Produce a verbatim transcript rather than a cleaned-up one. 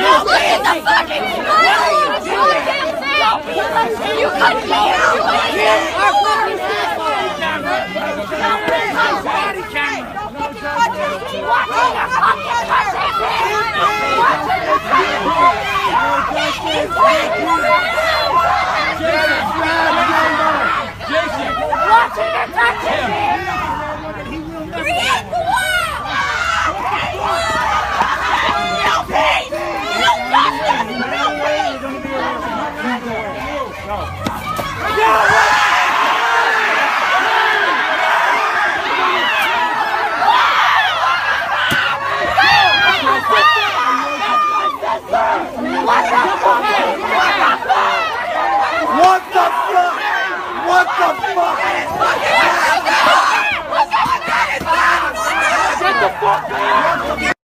What the fuck? What the fuck?